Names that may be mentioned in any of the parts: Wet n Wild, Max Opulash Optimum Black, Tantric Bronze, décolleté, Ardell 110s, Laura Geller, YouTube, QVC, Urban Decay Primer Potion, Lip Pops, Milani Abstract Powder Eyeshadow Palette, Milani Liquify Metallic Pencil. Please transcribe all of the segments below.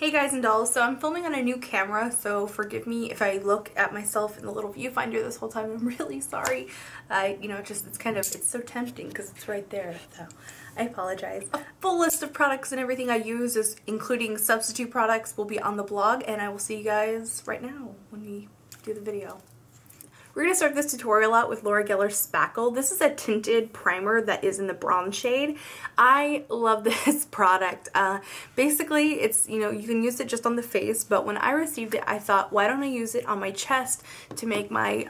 Hey guys and dolls, so I'm filming on a new camera, so forgive me if I look at myself in the little viewfinder this whole time. I'm really sorry. It's so tempting because it's right there, so I apologize. A full list of products and everything I use, including substitute products, will be on the blog, and I will see you guys right now when we do the video. We're going to start this tutorial out with Laura Geller Spackle. This is a tinted primer that is in the bronze shade. I love this product. Basically, it's, you know, you can use it just on the face, but when I received it, I thought, why don't I use it on my chest to make my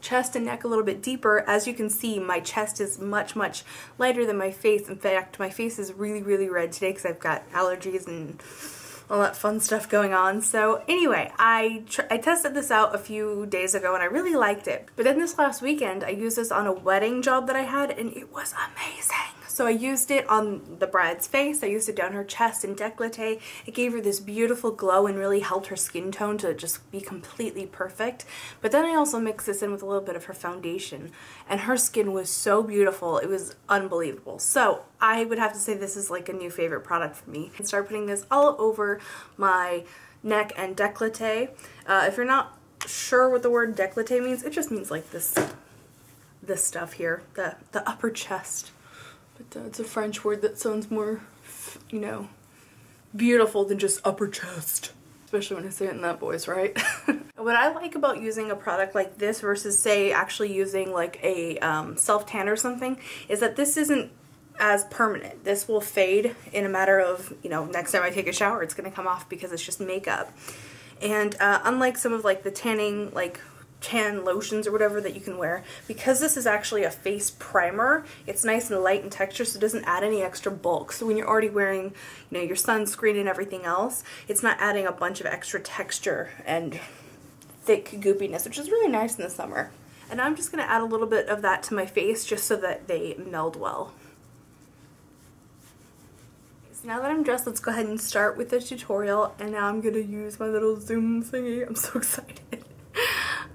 chest and neck a little bit deeper. As you can see, my chest is much, much lighter than my face. In fact, my face is really, really red today because I've got allergies and all that fun stuff going on. So anyway, I tested this out a few days ago and I really liked it. But then this last weekend, I used this on a wedding job that I had and it was amazing. So I used it on the bride's face, I used it down her chest and décolleté. It gave her this beautiful glow and really helped her skin tone to just be completely perfect. But then I also mixed this in with a little bit of her foundation, and her skin was so beautiful, it was unbelievable. So I would have to say this is like a new favorite product for me. I started putting this all over my neck and décolleté. If you're not sure what the word décolleté means, it just means like this stuff here, the upper chest. But it's a French word that sounds more, you know, beautiful than just upper chest. Especially when I say it in that voice, right? What I like about using a product like this versus, say, actually using like a self-tan or something is that this isn't as permanent. This will fade in a matter of, you know, next time I take a shower, it's going to come off because it's just makeup. And unlike some of like the tanning, like tan lotions or whatever that you can wear, because this is actually a face primer, it's nice and light in texture, so it doesn't add any extra bulk. So when you're already wearing, you know, your sunscreen and everything else, it's not adding a bunch of extra texture and thick goopiness, which is really nice in the summer. And I'm just going to add a little bit of that to my face just so that they meld well. Now that I'm dressed, let's go ahead and start with the tutorial, and now I'm going to use my little Zoom thingy. I'm so excited.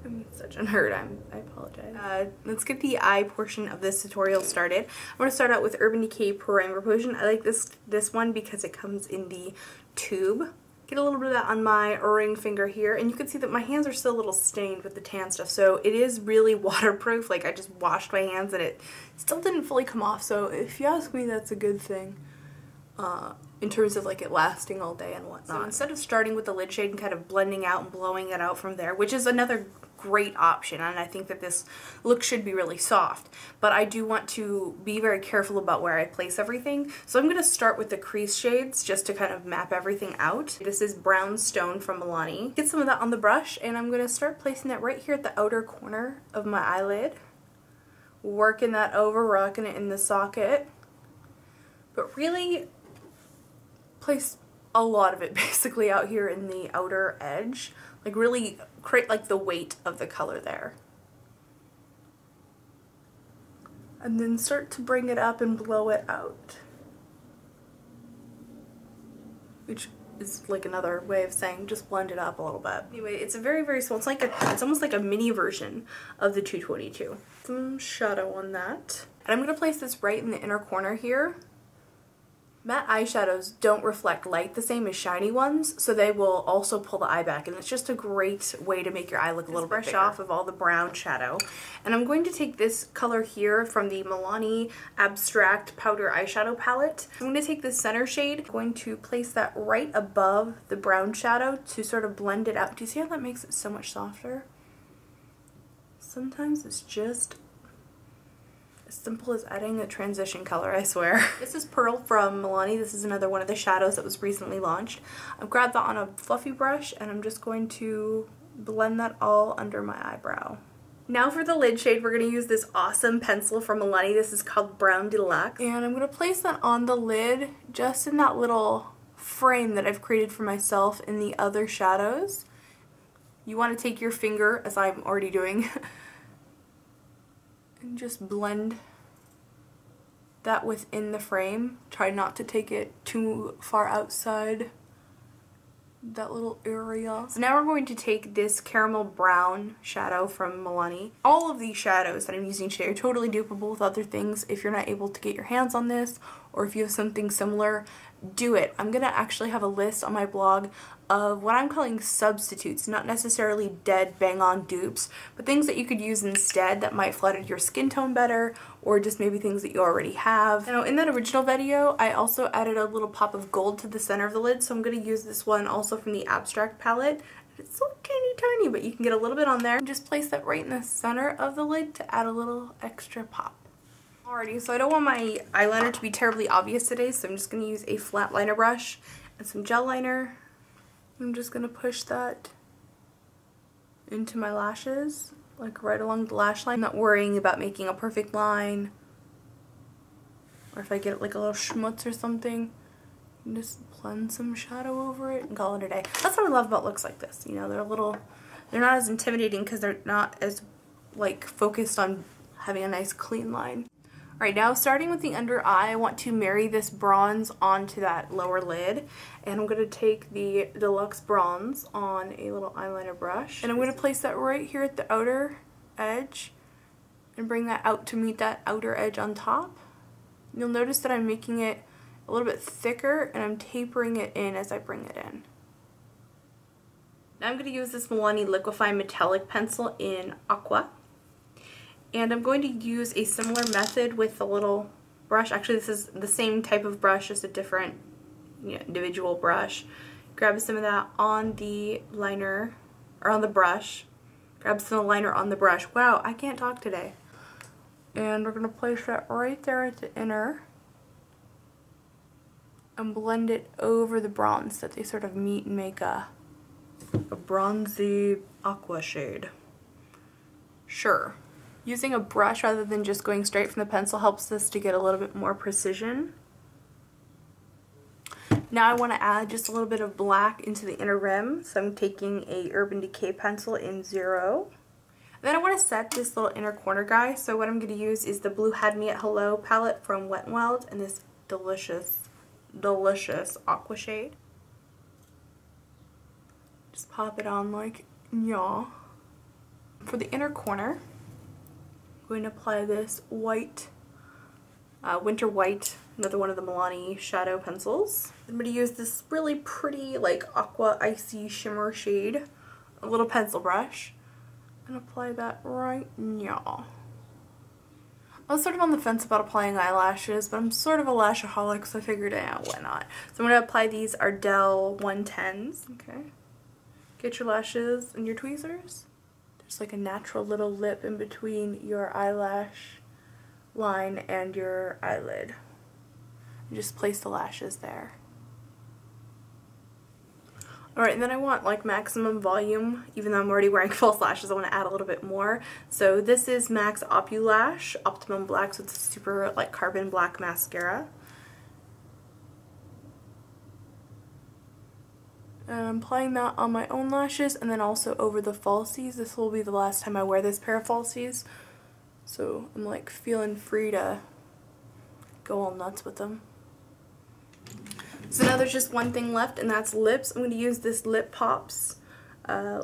I'm such a nerd, I apologize. Let's get the eye portion of this tutorial started. I'm going to start out with Urban Decay Primer Potion. I like this one because it comes in the tube. Get a little bit of that on my ring finger here, and you can see that my hands are still a little stained with the tan stuff, so it is really waterproof. Like, I just washed my hands and it still didn't fully come off, so if you ask me, that's a good thing. In terms of like it lasting all day and whatnot. So instead of starting with the lid shade and kind of blending out and blowing it out from there, which is another great option, and I think that this look should be really soft, but I do want to be very careful about where I place everything. So I'm going to start with the crease shades just to kind of map everything out. This is Brownstone from Milani. Get some of that on the brush, and I'm going to start placing that right here at the outer corner of my eyelid. Working that over, rocking it in the socket. But really place a lot of it basically out here in the outer edge, like really create like the weight of the color there, and then start to bring it up and blow it out, which is like another way of saying just blend it up a little bit. Anyway, it's a very, very small, it's almost like a mini version of the 222. Some shadow on that, and I'm gonna place this right in the inner corner here. Matte eyeshadows don't reflect light the same as shiny ones, so they will also pull the eye back, and it's just a great way to make your eye look a little bit bigger. Brush off of all the brown shadow. And I'm going to take this color here from the Milani Abstract Powder Eyeshadow Palette. I'm going to take this center shade, I'm going to place that right above the brown shadow to sort of blend it out. Do you see how that makes it so much softer? Sometimes it's just simple as adding a transition color, I swear. This is Pearl from Milani. This is another one of the shadows that was recently launched. I've grabbed that on a fluffy brush, and I'm just going to blend that all under my eyebrow. Now for the lid shade, we're going to use this awesome pencil from Milani. This is called Brown Deluxe. And I'm going to place that on the lid, just in that little frame that I've created for myself in the other shadows. You want to take your finger, as I'm already doing, and just blend that within the frame. Try not to take it too far outside that little area. So now we're going to take this caramel brown shadow from Milani. All of these shadows that I'm using today are totally dupable with other things. If you're not able to get your hands on this, or if you have something similar, do it. I'm gonna actually have a list on my blog of what I'm calling substitutes, not necessarily dead bang-on dupes, but things that you could use instead that might flatter your skin tone better, or just maybe things that you already have. Now in that original video, I also added a little pop of gold to the center of the lid, so I'm gonna use this one also from the Abstract palette. It's so teeny tiny, but you can get a little bit on there. And just place that right in the center of the lid to add a little extra pop. Alrighty, so I don't want my eyeliner to be terribly obvious today, so I'm just going to use a flat liner brush and some gel liner. I'm just going to push that into my lashes, like right along the lash line. I'm not worrying about making a perfect line, or if I get like a little schmutz or something. And just blend some shadow over it and call it a day. That's what I love about looks like this. You know, they're not as intimidating because they're not as like focused on having a nice clean line. All right, now starting with the under eye, I want to marry this bronze onto that lower lid, and I'm gonna take the Deluxe Bronze on a little eyeliner brush, and I'm gonna place that right here at the outer edge and bring that out to meet that outer edge on top. You'll notice that I'm making it a little bit thicker, and I'm tapering it in as I bring it in. Now I'm going to use this Milani Liquify Metallic Pencil in Aqua, and I'm going to use a similar method with the little brush. Actually, this is the same type of brush, just a different, you know, individual brush. Grab some of that on the liner, or on the brush. Grab some of the liner on the brush. Wow, I can't talk today. And we're going to place that right there at the inner, and blend it over the bronze so that they sort of meet and make a bronzy aqua shade. Sure. Using a brush rather than just going straight from the pencil helps us to get a little bit more precision. Now I want to add just a little bit of black into the inner rim, so I'm taking a Urban Decay pencil in 0. Then I want to set this little inner corner guy, so what I'm going to use is the Blue Had Me at Hello palette from Wet n Wild, and this delicious aqua shade. Just pop it on like y'all. For the inner corner, I'm going to apply this white, Winter White, another one of the Milani shadow pencils. I'm going to use this really pretty like aqua icy shimmer shade, a little pencil brush, and apply that right y'all. I was sort of on the fence about applying eyelashes, but I'm sort of a lashaholic, so I figured out why not. So I'm going to apply these Ardell 110s. Okay. Get your lashes and your tweezers. There's like a natural little lip in between your eyelash line and your eyelid. And just place the lashes there. Alright, and then I want like maximum volume. Even though I'm already wearing false lashes, I want to add a little bit more. So this is Max Opulash Optimum Black, so it's a super like carbon black mascara. And I'm applying that on my own lashes and then also over the falsies. This will be the last time I wear this pair of falsies, so I'm like feeling free to go all nuts with them. So now there's just one thing left, and that's lips. I'm going to use this Lip Pops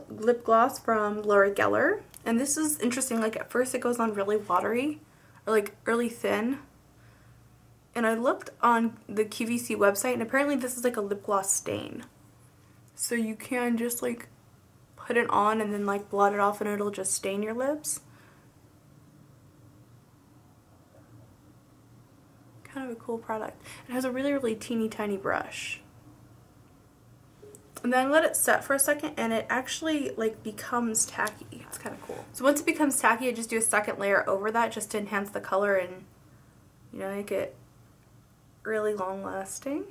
lip gloss from Laura Geller. And this is interesting, like at first it goes on really watery, or like really thin. And I looked on the QVC website, and apparently this is like a lip gloss stain. So you can just like put it on and then like blot it off and it'll just stain your lips. Kind of a cool product. It has a really, really teeny tiny brush. And then I let it set for a second, and it actually like becomes tacky. It's kind of cool. So once it becomes tacky, I just do a second layer over that just to enhance the color and, you know, make it really long lasting.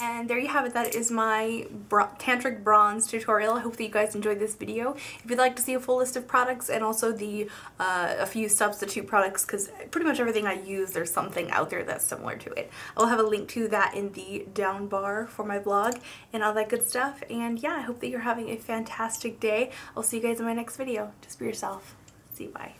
And there you have it. That is my Tantric Bronze tutorial. I hope that you guys enjoyed this video. If you'd like to see a full list of products and also the a few substitute products, because pretty much everything I use, there's something out there that's similar to it. I'll have a link to that in the down bar for my blog and all that good stuff. And yeah, I hope that you're having a fantastic day. I'll see you guys in my next video. Just be yourself. See you. Bye.